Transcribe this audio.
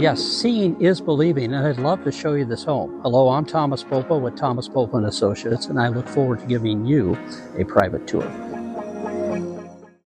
Yes, seeing is believing, and I'd love to show you this home. Hello, I'm Thomas Popo with Thomas Popo and Associates, and I look forward to giving you a private tour.